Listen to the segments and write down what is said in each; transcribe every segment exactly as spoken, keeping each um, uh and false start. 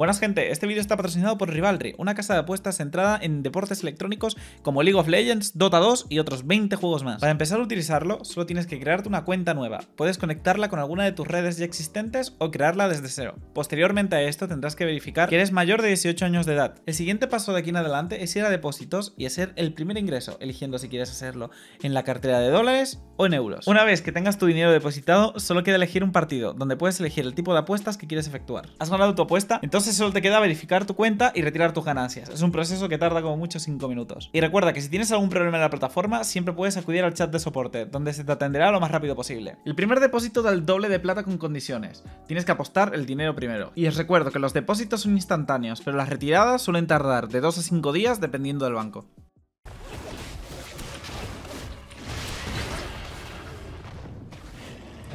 Buenas gente, este vídeo está patrocinado por Rivalry, una casa de apuestas centrada en deportes electrónicos como League of Legends, Dota dos y otros veinte juegos más. Para empezar a utilizarlo, solo tienes que crearte una cuenta nueva. Puedes conectarla con alguna de tus redes ya existentes o crearla desde cero. Posteriormente a esto tendrás que verificar que eres mayor de dieciocho años de edad. El siguiente paso de aquí en adelante es ir a depósitos y hacer el primer ingreso, eligiendo si quieres hacerlo en la cartera de dólares o en euros. Una vez que tengas tu dinero depositado, solo queda elegir un partido, donde puedes elegir el tipo de apuestas que quieres efectuar. ¿Has ganado tu apuesta? Entonces solo te queda verificar tu cuenta y retirar tus ganancias. Es un proceso que tarda como mucho cinco minutos. Y recuerda que si tienes algún problema en la plataforma, siempre puedes acudir al chat de soporte, donde se te atenderá lo más rápido posible. El primer depósito da el doble de plata con condiciones. Tienes que apostar el dinero primero. Y os recuerdo que los depósitos son instantáneos, pero las retiradas suelen tardar de dos a cinco días dependiendo del banco.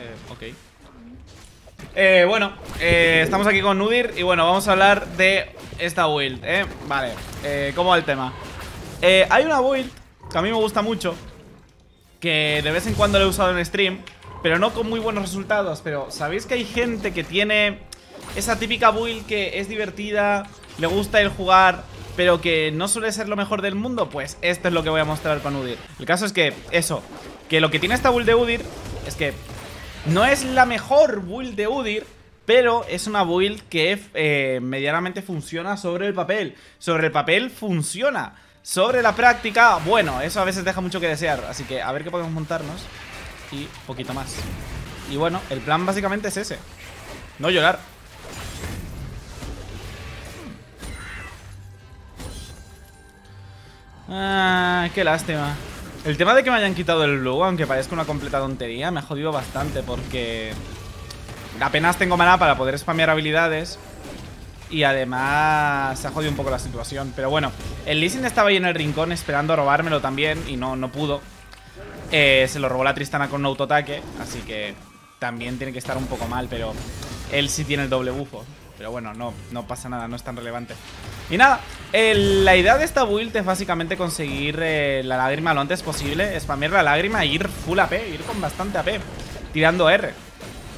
Eh, ok. Eh, bueno, eh, estamos aquí con Udyr y bueno, vamos a hablar de esta build, ¿eh? Vale, eh, ¿cómo va el tema? Eh, hay una build que a mí me gusta mucho, que de vez en cuando la he usado en stream, pero no con muy buenos resultados. Pero ¿sabéis que hay gente que tiene esa típica build que es divertida, le gusta el jugar, pero que no suele ser lo mejor del mundo? Pues esto es lo que voy a mostrar con Udyr. El caso es que, eso, que lo que tiene esta build de Udyr es que no es la mejor build de Udyr, pero es una build que eh, medianamente funciona sobre el papel. Sobre el papel funciona. Sobre la práctica, bueno, eso a veces deja mucho que desear. Así que a ver qué podemos montarnos y poquito más. Y bueno, el plan básicamente es ese. No llorar. Ah, qué lástima. El tema de que me hayan quitado el blue, aunque parezca una completa tontería, me ha jodido bastante porque apenas tengo maná para poder spamear habilidades y además se ha jodido un poco la situación. Pero bueno, el Lee Sin estaba ahí en el rincón esperando robármelo también y no, no pudo. Eh, se lo robó la Tristana con un autoataque, así que también tiene que estar un poco mal, pero él sí tiene el doble bufo. Pero bueno, no, no pasa nada, no es tan relevante. Y nada, eh, la idea de esta build es básicamente conseguir eh, la lágrima lo antes posible, spamear la lágrima e ir full A P, ir con bastante A P, tirando R.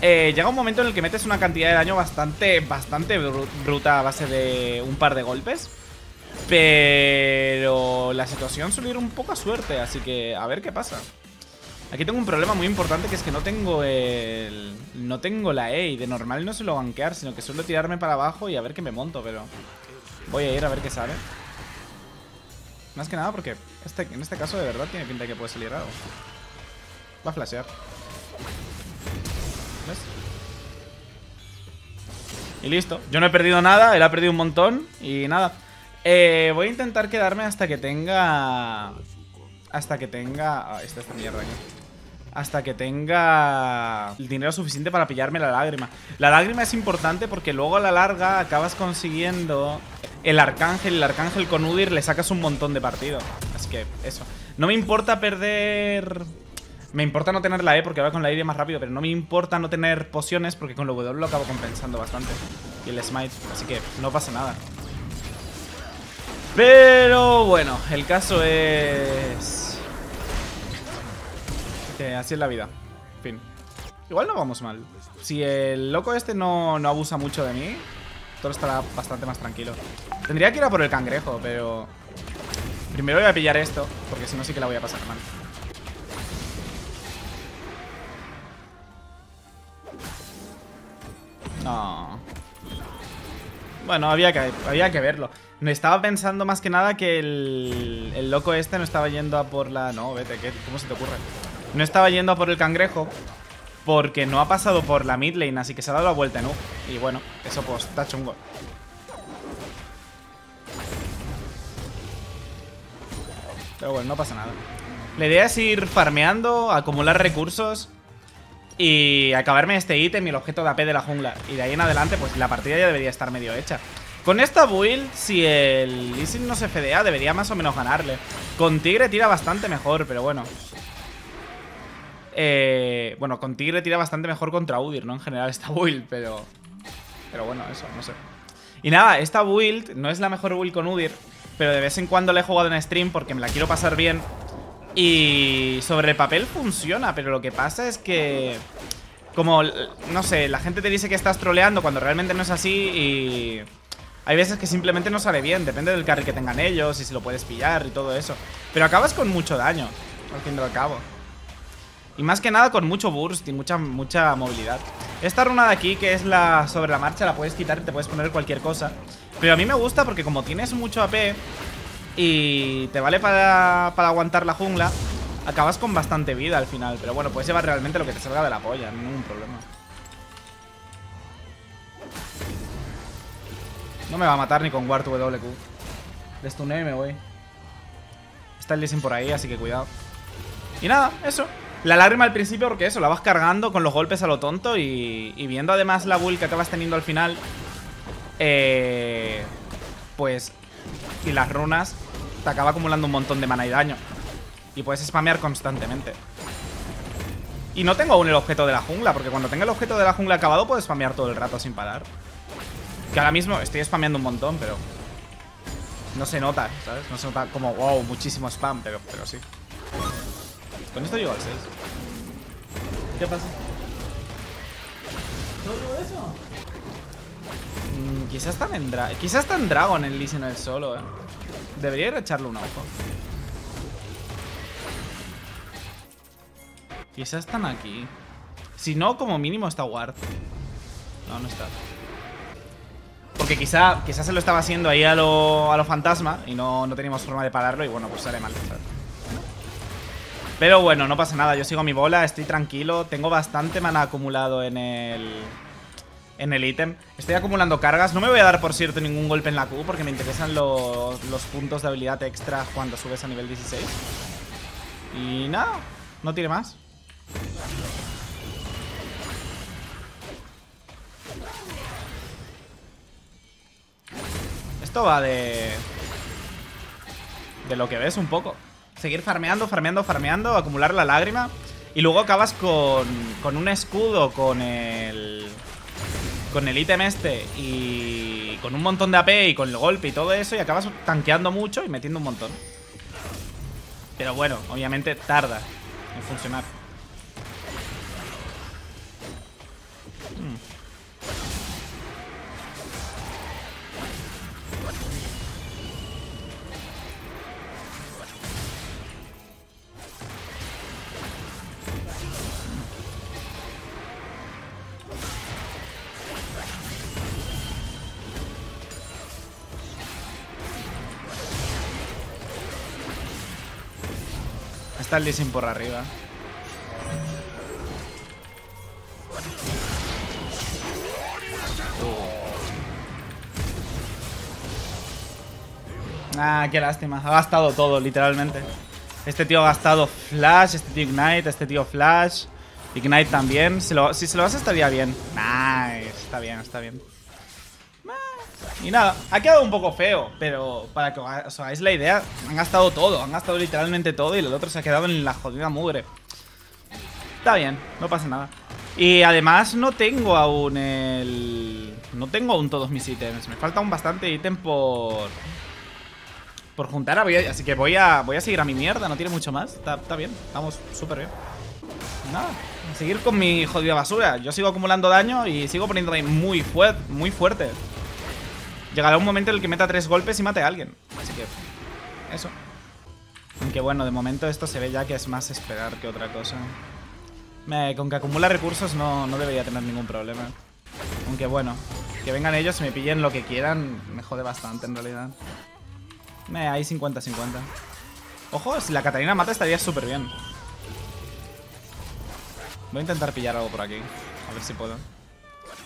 Eh, llega un momento en el que metes una cantidad de daño bastante, bastante bruta a base de un par de golpes, pero la situación suele ir un poco a suerte, así que a ver qué pasa. Aquí tengo un problema muy importante, que es que no tengo el... No tengo la E y de normal no suelo banquear, sino que suelo tirarme para abajo y a ver qué me monto, pero voy a ir a ver qué sale. Más que nada porque este, en este caso de verdad tiene pinta de que puede salir algo. Va a flashear. ¿Ves? Y listo. Yo no he perdido nada, él ha perdido un montón y nada. Eh, voy a intentar quedarme hasta que tenga... Hasta que tenga... Ah, esta, esta mierda aquí. Hasta que tenga el dinero suficiente para pillarme la lágrima. La lágrima es importante porque luego a la larga acabas consiguiendo el arcángel. El arcángel con Udyr le sacas un montón de partido. Así que eso. No me importa perder... Me importa no tener la E porque va con la I D más rápido. Pero no me importa no tener pociones porque con la W lo acabo compensando bastante. Y el smite. Así que no pasa nada. Pero bueno, el caso es que así es la vida. En fin. Igual no vamos mal. Si el loco este no, no abusa mucho de mí, todo estará bastante más tranquilo. Tendría que ir a por el cangrejo, pero primero voy a pillar esto, porque si no sí que la voy a pasar mal. No. Bueno, había que, había que verlo. Me estaba pensando más que nada que el, el loco este no estaba yendo a por la... No, vete, ¿qué? ¿Cómo se te ocurre? No estaba yendo a por el cangrejo porque no ha pasado por la mid lane, así que se ha dado la vuelta, ¿no? Y bueno, eso pues está chungo. Pero bueno, no pasa nada. La idea es ir farmeando, acumular recursos y acabarme este ítem y el objeto de A P de la jungla. Y de ahí en adelante, pues la partida ya debería estar medio hecha. Con esta build, si el Lee Sin no se fedea, debería más o menos ganarle. Con Tigre tira bastante mejor, pero bueno. Eh, bueno, con Tigre tira bastante mejor contra Udyr, ¿no? En general esta build, pero... Pero bueno, eso, no sé. Y nada, esta build no es la mejor build con Udyr, pero de vez en cuando la he jugado en stream porque me la quiero pasar bien. Y sobre el papel funciona, pero lo que pasa es que... Como, no sé, la gente te dice que estás troleando cuando realmente no es así y... Hay veces que simplemente no sale bien, depende del carry que tengan ellos y si lo puedes pillar y todo eso. Pero acabas con mucho daño, al fin y al cabo. Y más que nada con mucho burst y mucha, mucha movilidad. Esta runa de aquí, que es la sobre la marcha, la puedes quitar y te puedes poner cualquier cosa. Pero a mí me gusta porque como tienes mucho A P y te vale para, para aguantar la jungla, acabas con bastante vida al final. Pero bueno, puedes llevar realmente lo que te salga de la polla, ningún problema. No me va a matar ni con Ward W Q. Le stuneo y me voy. Está el Lee Sin por ahí, así que cuidado. Y nada, eso. La lágrima al principio porque eso, la vas cargando con los golpes a lo tonto y, y viendo además la bull que acabas teniendo al final, eh, pues, y las runas, te acaba acumulando un montón de mana y daño. Y puedes spamear constantemente. Y no tengo aún el objeto de la jungla, porque cuando tenga el objeto de la jungla acabado puedes spamear todo el rato sin parar. Que ahora mismo estoy spameando un montón, pero no se nota, ¿sabes? No se nota como, wow, muchísimo spam, pero, pero sí. Con esto llego al seis. ¿Qué pasa? ¿Solo eso? Mm, quizás tan en Dragon. Quizás tan Dragon en Lee Sin el solo, eh. Debería ir a echarle un ojo. Quizás están aquí. Si no, como mínimo está Ward. No, no está. Porque quizá, quizá se lo estaba haciendo ahí a lo, a lo fantasma y no, no teníamos forma de pararlo y bueno, pues sale mal, ¿sabes? Pero bueno, no pasa nada, yo sigo mi bola, estoy tranquilo. Tengo bastante mana acumulado en el en el ítem. Estoy acumulando cargas, no me voy a dar por cierto ningún golpe en la Q porque me interesan los, los puntos de habilidad extra cuando subes a nivel dieciséis. Y nada, no tire más. Esto va de... de lo que ves un poco. Seguir farmeando, farmeando, farmeando, acumular la lágrima. Y luego acabas con, con un escudo, con el... con el ítem este. Y con un montón de A P y con el golpe y todo eso. Y acabas tanqueando mucho y metiendo un montón. Pero bueno, obviamente tarda en funcionar. Hmm. Está el Lee Sin por arriba. Oh. Ah, qué lástima. Ha gastado todo, literalmente. Este tío ha gastado Flash, este tío Ignite, este tío Flash. Ignite también. Si, lo, si se lo hace estaría bien. Nice. Está bien, está bien. Y nada, ha quedado un poco feo, pero para que os hagáis la idea, han gastado todo, han gastado literalmente todo y el otro se ha quedado en la jodida mugre. Está bien, no pasa nada. Y además no tengo aún el... no tengo aún todos mis ítems, me falta un bastante ítem por... por juntar, así que voy a, voy a seguir a mi mierda, no tiene mucho más, está, está bien, estamos súper bien. Nada, a seguir con mi jodida basura, yo sigo acumulando daño y sigo poniéndome muy, fuert muy fuerte. Llegará un momento en el que meta tres golpes y mate a alguien. Así que, eso. Aunque bueno, de momento esto se ve ya que es más esperar que otra cosa. Me, con que acumula recursos no, no debería tener ningún problema. Aunque bueno, que vengan ellos y me pillen lo que quieran, me jode bastante en realidad. Me, hay cincuenta cincuenta. Ojo, si la Katarina mata estaría súper bien. Voy a intentar pillar algo por aquí. A ver si puedo.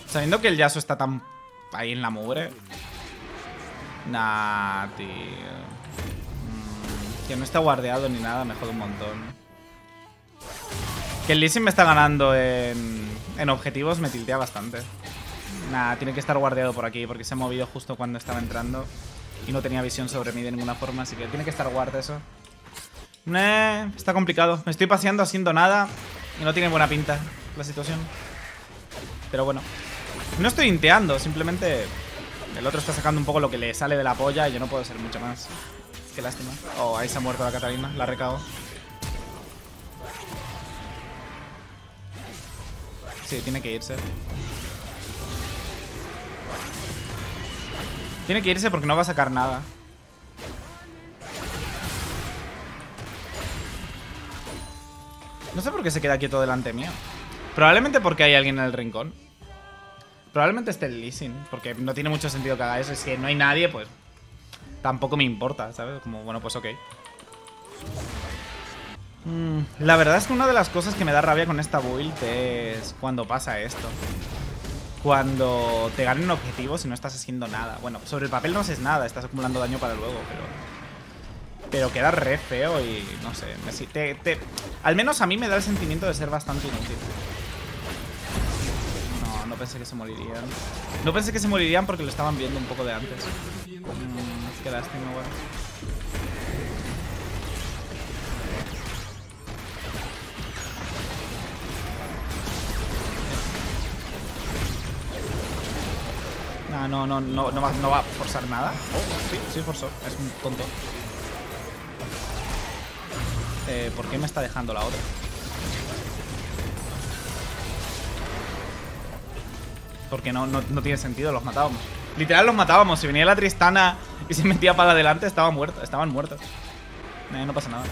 Sabiendo que el Yasuo está tan ahí en la mugre... Nah, tío. Mm, que no está guardeado ni nada, me jode un montón. Que el Lee Sin me está ganando en, en objetivos, me tiltea bastante. Nah, tiene que estar guardeado por aquí, porque se ha movido justo cuando estaba entrando. Y no tenía visión sobre mí de ninguna forma, así que tiene que estar guard eso. Nah, está complicado. Me estoy paseando haciendo nada y no tiene buena pinta la situación. Pero bueno. No estoy inteando, simplemente... el otro está sacando un poco lo que le sale de la polla y yo no puedo hacer mucho más. Qué lástima. Oh, ahí se ha muerto la Katarina. La recago. Sí, tiene que irse. Tiene que irse porque no va a sacar nada. No sé por qué se queda quieto delante mío. Probablemente porque hay alguien en el rincón. Probablemente esté el Lee Sin, porque no tiene mucho sentido que haga eso. Si no hay nadie, pues tampoco me importa, ¿sabes? Como, bueno, pues ok. Mm, la verdad es que una de las cosas que me da rabia con esta build es cuando pasa esto. Cuando te ganan objetivos y no estás haciendo nada. Bueno, sobre el papel no haces nada, estás acumulando daño para luego, pero... Pero queda re feo y no sé. Me, te, te, al menos a mí me da el sentimiento de ser bastante inútil. No, no pensé que se morirían. No pensé que se morirían porque lo estaban viendo un poco de antes. Mm, qué lástima, bueno. Ah, no, no, no, no, va, no va a forzar nada. Oh, sí, sí forzó. Es un tonto. Eh, ¿por qué me está dejando la otra? Porque no, no, no tiene sentido, los matábamos. Literal los matábamos, si venía la Tristana y se metía para adelante estaba muerto, estaban muertos. Eh, no pasa nada.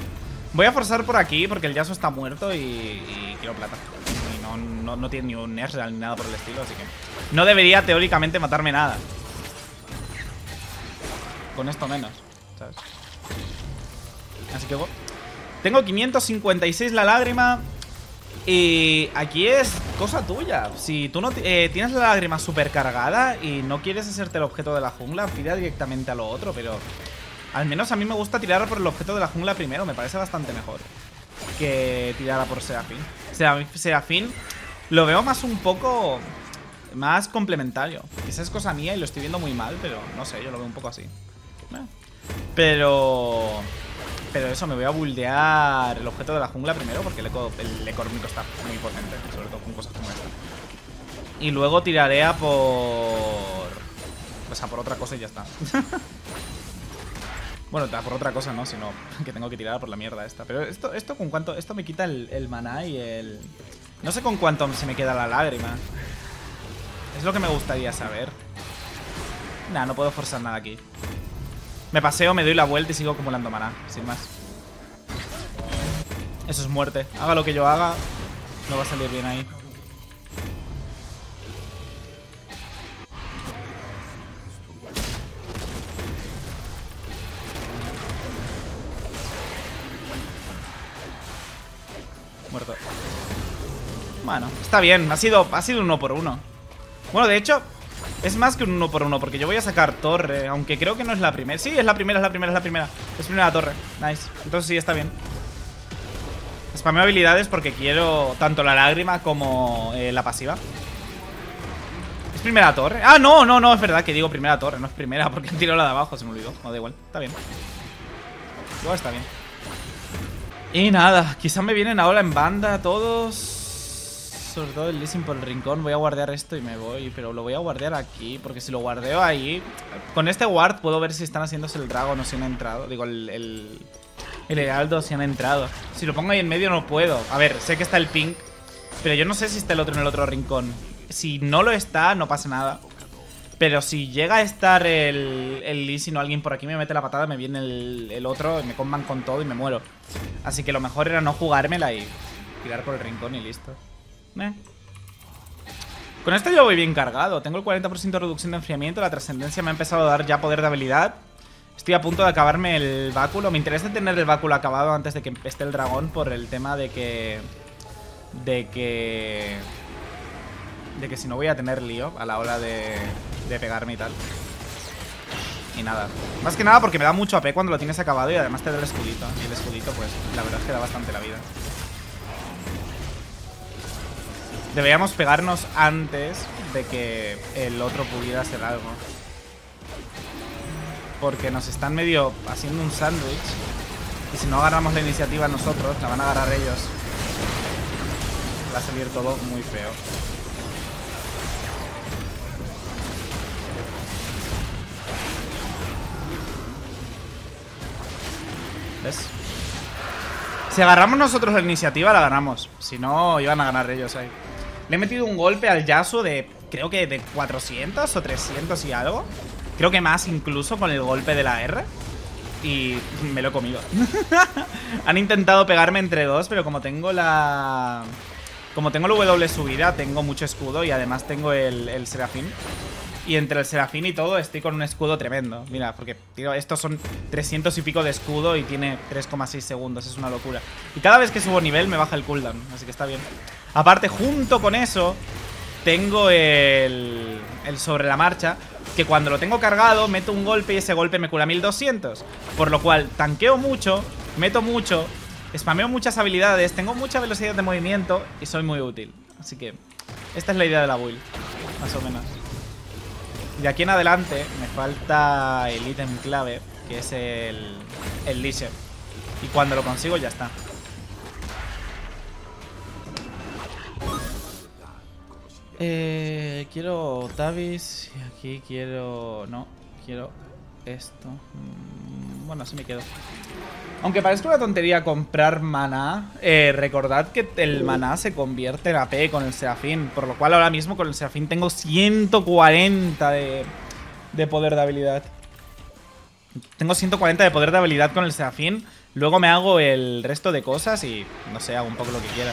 Voy a forzar por aquí porque el Yasuo está muerto y, y quiero plata. Y no, no, no tiene ni un nerf ni nada por el estilo, así que... No debería teóricamente matarme nada. Con esto menos, ¿sabes? Así que... Tengo quinientos cincuenta y seis la lágrima. Y aquí es cosa tuya. Si tú no eh, tienes la lágrima super cargada y no quieres hacerte el objeto de la jungla, tira directamente a lo otro. Pero al menos a mí me gusta tirar por el objeto de la jungla primero. Me parece bastante mejor que tirar a por Serafín. Serafín lo veo más un poco más complementario. Quizás es cosa mía y lo estoy viendo muy mal, pero no sé, yo lo veo un poco así. Pero... Pero eso, me voy a buildear el objeto de la jungla primero, porque el eco, el económico está muy potente, sobre todo con cosas como esta. Y luego tiraré a por... O sea, por otra cosa y ya está. Bueno, a por otra cosa no, sino que tengo que tirar a por la mierda esta. Pero esto, esto con cuánto... Esto me quita el, el maná y el... No sé con cuánto se me queda la lágrima. Es lo que me gustaría saber. Nah, no puedo forzar nada aquí. Me paseo, me doy la vuelta y sigo acumulando maná, sin más. Eso es muerte. Haga lo que yo haga, no va a salir bien ahí. Muerto. Bueno, está bien, ha sido, ha sido uno por uno. Bueno, de hecho... Es más que un uno por uno, porque yo voy a sacar torre. Aunque creo que no es la primera. Sí, es la primera, es la primera, es la primera. Es primera torre, nice, entonces sí, está bien. Spameo habilidades porque quiero tanto la lágrima como eh, la pasiva. ¿Es primera torre? Ah, no, no, no, es verdad que digo primera torre. No es primera, porque tiro la de abajo, se me olvidó. No, da igual, está bien. Igual está bien. Y nada, quizás me vienen ahora en banda todos. Sobre todo el Lee Sin por el rincón. Voy a guardear esto y me voy. Pero lo voy a guardear aquí, porque si lo guardeo ahí, con este ward puedo ver si están haciéndose el dragón o si han entrado. Digo, el, el, el heraldo si han entrado. Si lo pongo ahí en medio no puedo. A ver, sé que está el pink, pero yo no sé si está el otro en el otro rincón. Si no lo está, no pasa nada. Pero si llega a estar el, el Lee Sin o alguien por aquí, me mete la patada, me viene el, el otro, me comban con todo y me muero. Así que lo mejor era no jugármela y tirar por el rincón y listo. Eh. Con esto yo voy bien cargado. Tengo el cuarenta por ciento de reducción de enfriamiento. La trascendencia me ha empezado a dar ya poder de habilidad. Estoy a punto de acabarme el báculo. Me interesa tener el báculo acabado antes de que esté el dragón, por el tema de que De que De que si no voy a tener lío a la hora de, de pegarme y tal. Y nada, más que nada porque me da mucho A P cuando lo tienes acabado, y además te da el escudito. Y el escudito pues la verdad es que da bastante la vida. Deberíamos pegarnos antes de que el otro pudiera hacer algo, porque nos están medio haciendo un sándwich. Y si no agarramos la iniciativa nosotros, la van a agarrar ellos. Va a salir todo muy feo. ¿Ves? Si agarramos nosotros la iniciativa, la ganamos. Si no, iban a ganar ellos ahí. Le he metido un golpe al Yasuo de, creo que de cuatrocientos o trescientos y algo. Creo que más incluso con el golpe de la R. Y me lo he comido. Han intentado pegarme entre dos, pero como tengo la... Como tengo el W subida, tengo mucho escudo y además tengo el, el Serafín. Y entre el Serafín y todo estoy con un escudo tremendo. Mira, porque tío, estos son trescientos y pico de escudo y tiene tres coma seis segundos. Es una locura. Y cada vez que subo nivel me baja el cooldown, así que está bien. Aparte, junto con eso, tengo el, el sobre la marcha, que cuando lo tengo cargado meto un golpe y ese golpe me cura mil doscientos. Por lo cual tanqueo mucho, meto mucho, spameo muchas habilidades, tengo mucha velocidad de movimiento y soy muy útil. Así que esta es la idea de la build, más o menos. De aquí en adelante me falta el ítem clave, que es el, el Lee Sin. Y cuando lo consigo ya está. Eh, quiero Tavis. Y aquí quiero... No, quiero esto. Bueno, así me quedo. Aunque parezca una tontería comprar maná, eh, recordad que el maná se convierte en A P con el Serafín. Por lo cual ahora mismo con el Serafín tengo ciento cuarenta de, de poder de habilidad. Tengo ciento cuarenta de poder de habilidad con el Serafín. Luego me hago el resto de cosas y no sé, hago un poco lo que quiera.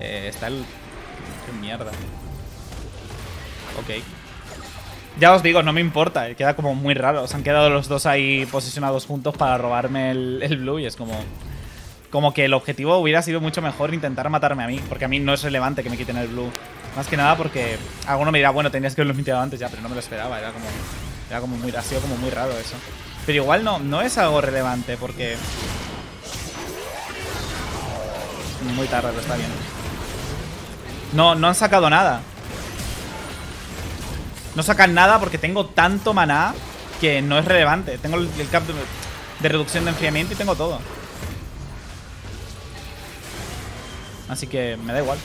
Eh, está el... Qué mierda. Ok. Ya os digo, no me importa, queda como muy raro. Se han quedado los dos ahí posicionados juntos para robarme el, el blue y es como... Como que el objetivo hubiera sido mucho mejor intentar matarme a mí, porque a mí no es relevante que me quiten el blue. Más que nada porque alguno me dirá, bueno, tenías que haberlo metido antes ya, pero no me lo esperaba. Era como... Era como muy... Ha sido como muy raro eso. Pero igual no, no es algo relevante porque... Muy tarde, pero está bien. No, no han sacado nada. No sacan nada porque tengo tanto maná que no es relevante. Tengo el, el cap de, de reducción de enfriamiento y tengo todo. Así que me da igual.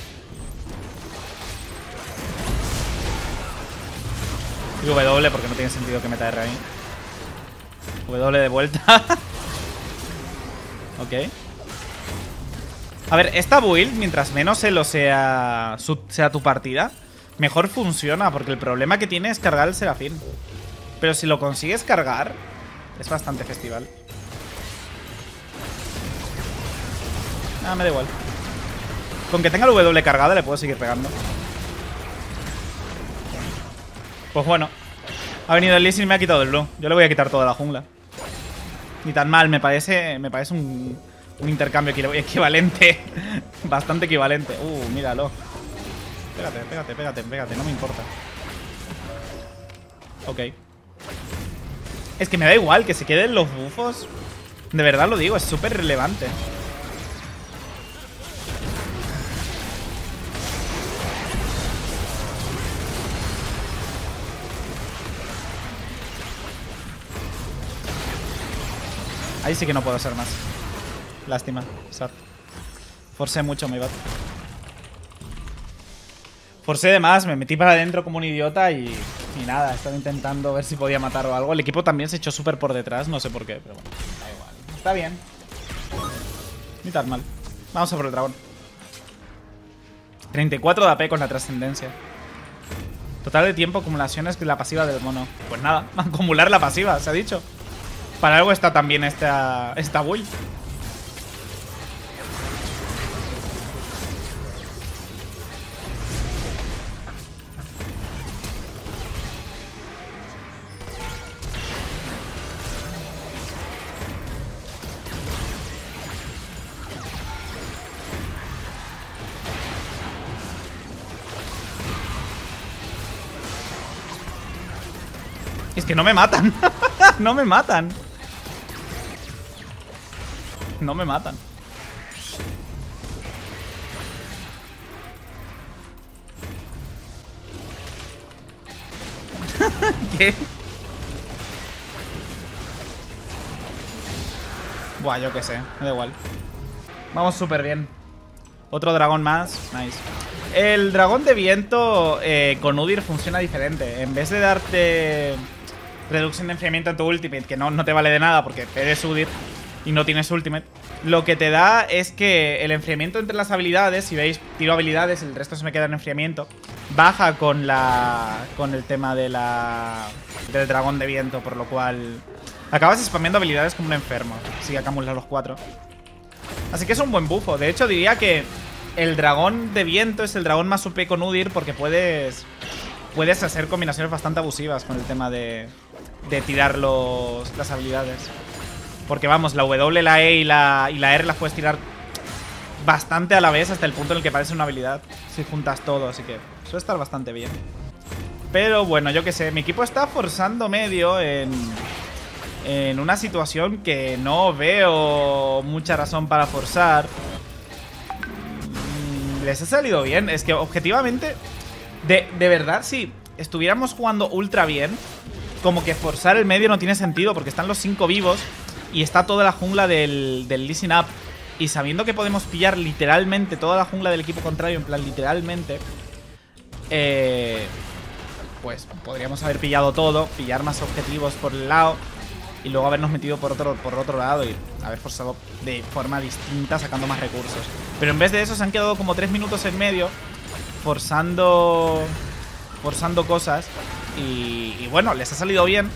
Y W porque no tiene sentido que meta R ahí. W de vuelta. Ok. A ver, esta build, mientras menos elo sea, sea tu partida, mejor funciona, porque el problema que tiene es cargar el Serafín. Pero si lo consigues cargar, es bastante festival. Ah, me da igual. Con que tenga el W cargada le puedo seguir pegando. Pues bueno. Ha venido el Lee Sin y me ha quitado el blue. Yo le voy a quitar toda la jungla. Ni tan mal, me parece. Me parece un, un intercambio equivalente. Bastante equivalente. Uh, míralo. Pégate, pégate, pégate, pégate, no me importa. Ok. Es que me da igual que se queden los bufos. De verdad lo digo, es súper relevante. Ahí sí que no puedo hacer más. Lástima, sad. Forcé mucho mi bat. Forcé de más, me metí para adentro como un idiota y, y nada, estaba intentando ver si podía matar o algo. El equipo también se echó súper por detrás, no sé por qué, pero bueno, da igual. Está bien. Ni tan mal. Vamos a por el dragón. treinta y cuatro de A P con la trascendencia. Total de tiempo, acumulaciones de la pasiva del mono. Pues nada, acumular la pasiva, se ha dicho. Para algo está también esta, esta build. Es que no me matan. No me matan. No me matan. ¿Qué? Buah, yo qué sé. Me da igual. Vamos súper bien. Otro dragón más. Nice. El dragón de viento eh, con Udyr funciona diferente. En vez de darte... reducción de enfriamiento en tu ultimate, que no, no te vale de nada porque eres Udyr. y no tienes ultimate. Lo que te da es que el enfriamiento entre las habilidades, si veis, tiro habilidades, el resto se me queda en enfriamiento, baja con la con el tema de la del dragón de viento, por lo cual acabas spameando habilidades como un enfermo si acumulas los cuatro. Así que es un buen bufo. De hecho, diría que el dragón de viento es el dragón más U P con Udyr, porque puedes puedes hacer combinaciones bastante abusivas con el tema de, de tirar los, las habilidades. Porque vamos, la W, la E y la, y la R las puedes tirar bastante a la vez, hasta el punto en el que parece una habilidad si juntas todo, así que suele estar bastante bien. Pero bueno, yo qué sé, mi equipo está forzando medio en, en una situación que no veo mucha razón para forzar. Les ha salido bien, es que objetivamente, de, de verdad, si estuviéramos jugando ultra bien, como que forzar el medio no tiene sentido, porque están los cinco vivos y está toda la jungla del, del Lee Sin Up. Y sabiendo que podemos pillar literalmente toda la jungla del equipo contrario, en plan literalmente, eh, pues podríamos haber pillado todo, pillar más objetivos por el lado y luego habernos metido por otro, por otro lado y haber forzado de forma distinta, sacando más recursos. Pero en vez de eso se han quedado como tres minutos en medio forzando, forzando cosas y, y bueno, les ha salido bien.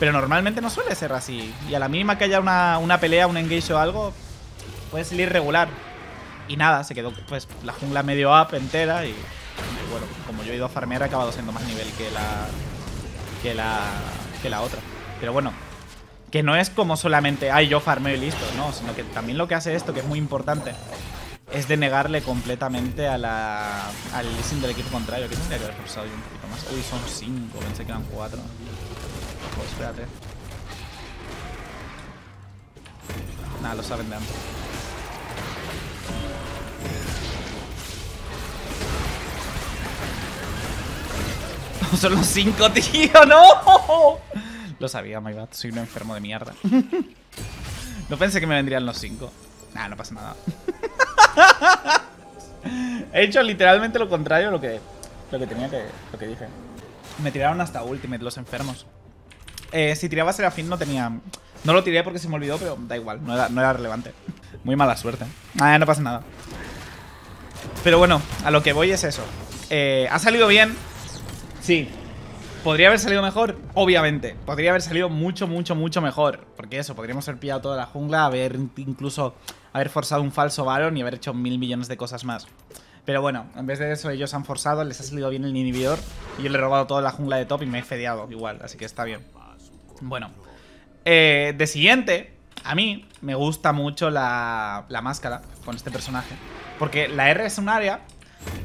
Pero normalmente no suele ser así. Y a la mínima que haya una, una pelea, un engage o algo, puede salir regular. Y nada, se quedó pues la jungla medio up entera. Y, y bueno, como yo he ido a farmear, he acabado siendo más nivel que la, que la, que la otra. Pero bueno, que no es como solamente, ay, yo farmeo y listo, no. Sino que también lo que hace esto, que es muy importante, es denegarle completamente a la, al leasing del equipo contrario. Que tendría que haber forzado yo un poquito más. Uy, son cinco, pensé que eran cuatro. Pues espérate. Nada, lo saben de antes. Son los cinco, tío, no. Lo sabía, my bad. Soy un enfermo de mierda. No pensé que me vendrían los cinco. Nah, no pasa nada. He hecho literalmente lo contrario a lo que, lo que tenía que. Lo que dije. Me tiraron hasta ultimate los enfermos. Eh, si tiraba Serafín no tenía... No lo tiré porque se me olvidó, pero da igual, no era, no era relevante. Muy mala suerte. Ah, no pasa nada. Pero bueno, a lo que voy es eso. Eh, ¿Ha salido bien? Sí. ¿Podría haber salido mejor? Obviamente. Podría haber salido mucho, mucho, mucho mejor. Porque eso, podríamos haber pillado toda la jungla, haber incluso haber forzado un falso Baron y haber hecho mil millones de cosas más. Pero bueno, en vez de eso ellos han forzado, les ha salido bien el inhibidor y yo le he robado toda la jungla de top y me he fedeado igual, así que está bien. Bueno, eh, de siguiente, a mí me gusta mucho la, la máscara con este personaje. Porque la R es un área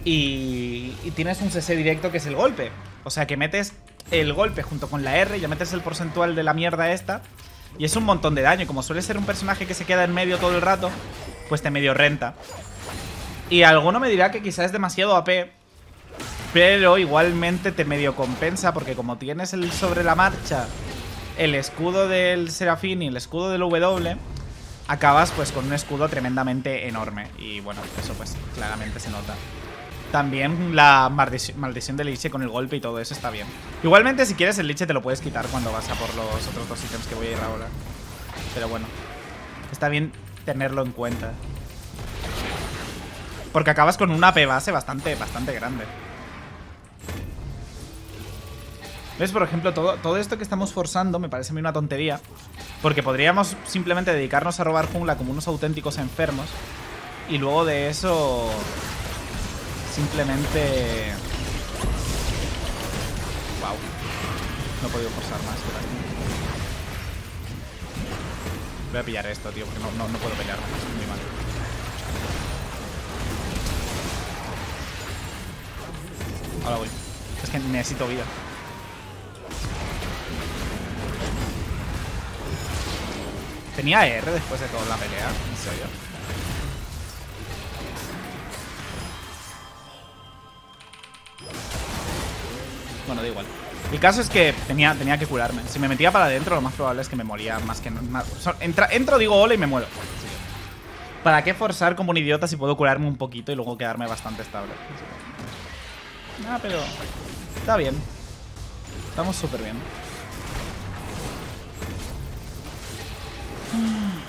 y, y tienes un C C directo que es el golpe. O sea que metes el golpe junto con la R y ya metes el porcentual de la mierda esta. Y es un montón de daño. Como suele ser un personaje que se queda en medio todo el rato, pues te medio renta. Y alguno me dirá que quizás es demasiado A P. Pero igualmente te medio compensa porque como tienes el sobre la marcha... el escudo del Serafín y el escudo del W, acabas pues con un escudo tremendamente enorme. Y bueno, eso pues claramente se nota. También la maldición del Liche con el golpe y todo eso está bien. Igualmente si quieres el Liche te lo puedes quitar cuando vas a por los otros dos ítems que voy a ir ahora. Pero bueno, está bien tenerlo en cuenta. Porque acabas con una A P base bastante, bastante grande. ¿Ves? Por ejemplo, todo, todo esto que estamos forzando me parece a mí una tontería. Porque podríamos simplemente dedicarnos a robar jungla como unos auténticos enfermos. Y luego de eso... simplemente... wow. No he podido forzar más. Voy a pillar esto, tío, porque no, no, no puedo pelearme. Es muy malo. Ahora voy. Es que necesito vida. Tenía R después de toda la pelea, en serio. Bueno, da igual. El caso es que tenía, tenía que curarme. Si me metía para adentro, lo más probable es que me moría más que... Más, entra, entro, digo hola y me muero. ¿Para qué forzar como un idiota si puedo curarme un poquito y luego quedarme bastante estable? Ah, pero... está bien. Estamos súper bien. Hmm.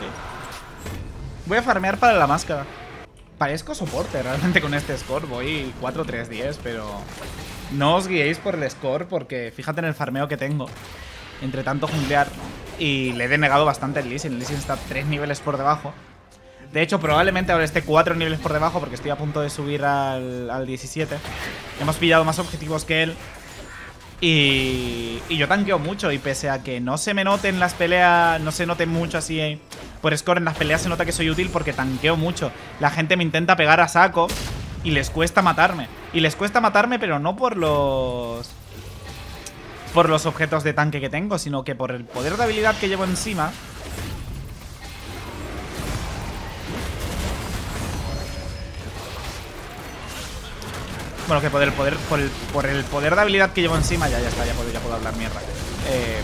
Ok. Voy a farmear para la máscara. Parezco soporte realmente con este score. Voy cuatro tres diez, pero no os guiéis por el score, porque fíjate en el farmeo que tengo. Entre tanto junglear. Y le he denegado bastante al Lee Sin. El Lee Sin está tres niveles por debajo. De hecho, probablemente ahora esté cuatro niveles por debajo, porque estoy a punto de subir al, al diecisiete. Hemos pillado más objetivos que él. Y, y yo tanqueo mucho, y pese a que no se me noten las peleas, no se noten mucho así eh, por score, en las peleas se nota que soy útil porque tanqueo mucho. La gente me intenta pegar a saco y les cuesta matarme. Y les cuesta matarme, pero no por los por los objetos de tanque que tengo, sino que por el poder de habilidad que llevo encima. Bueno, que por el poder, por el, por el poder de habilidad que llevo encima. Ya, ya está, ya puedo, ya puedo hablar mierda. Eh,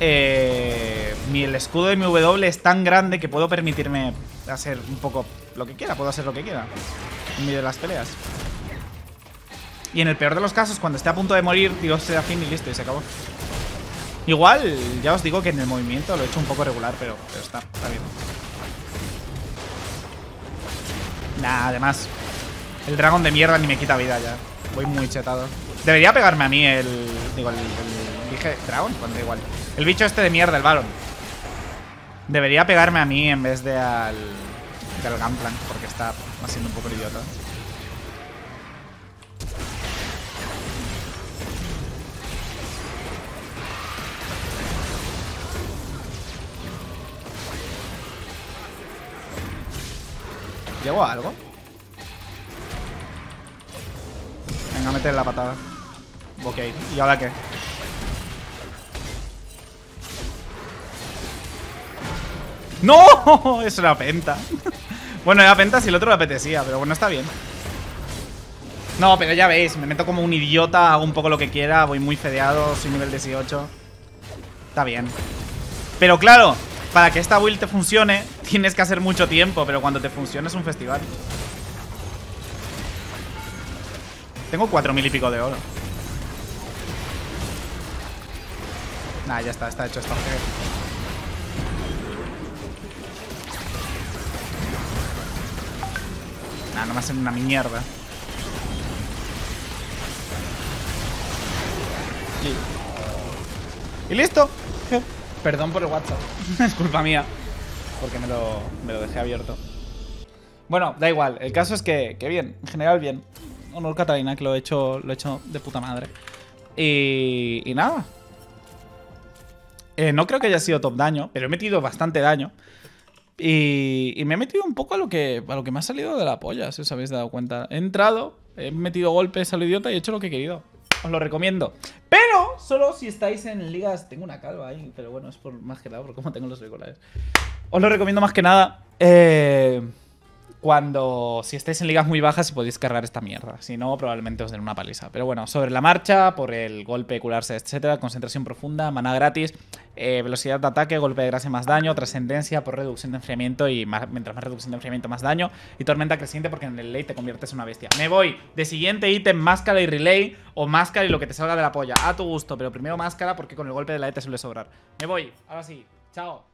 eh, mi, el escudo de mi W es tan grande que puedo permitirme hacer un poco lo que quiera. Puedo hacer lo que quiera en medio de las peleas. Y en el peor de los casos, cuando esté a punto de morir, digo, se da fin y listo, y se acabó. Igual, ya os digo que en el movimiento lo he hecho un poco regular, pero, pero está, está bien. Nah, además... el dragón de mierda ni me quita vida ya. Voy muy chetado. Debería pegarme a mí el... digo, el... el dije... dragón, cuando igual. El bicho este de mierda, el Baron. Debería pegarme a mí en vez de al... del Gangplank, porque está haciendo un poco idiota. ¿Llego a algo? A meter la patada. Ok, ¿y ahora qué? ¡No! Eso era penta. Bueno, era penta si el otro le apetecía, pero bueno, está bien. No, pero ya veis, me meto como un idiota, hago un poco lo que quiera, voy muy fedeado, soy nivel dieciocho. Está bien. Pero claro, para que esta build te funcione, tienes que hacer mucho tiempo, pero cuando te funciona es un festival. Tengo cuatro mil y pico de oro. Nah, ya está, está hecho esto. Nah, no me hacen una mierda. Y, y listo. Perdón por el WhatsApp. Es culpa mía, porque me lo, me lo dejé abierto. Bueno, da igual. El caso es que, que bien, en general bien. Honor Katarina, que lo he hecho, lo he hecho de puta madre. Y, y nada. Eh, no creo que haya sido top daño, pero he metido bastante daño. Y, y me he metido un poco a lo que a lo que me ha salido de la polla, si os habéis dado cuenta. He entrado, he metido golpes a lo idiota y he hecho lo que he querido. Os lo recomiendo. Pero solo si estáis en ligas... Tengo una calva ahí, pero bueno, es por más que nada por cómo tengo los auriculares. Os lo recomiendo más que nada. Eh... Cuando, si estáis en ligas muy bajas y podéis cargar esta mierda. Si no, probablemente os den una paliza. Pero bueno, sobre la marcha, por el golpe, curarse, etcétera. Concentración profunda, maná gratis, eh, velocidad de ataque, golpe de gracia más daño, trascendencia por reducción de enfriamiento. Y más, mientras más reducción de enfriamiento, más daño. Y tormenta creciente, porque en el late te conviertes en una bestia. Me voy de siguiente ítem, máscara y relay. O máscara y lo que te salga de la polla. A tu gusto, pero primero máscara, porque con el golpe de la E te suele sobrar. Me voy, ahora sí, chao.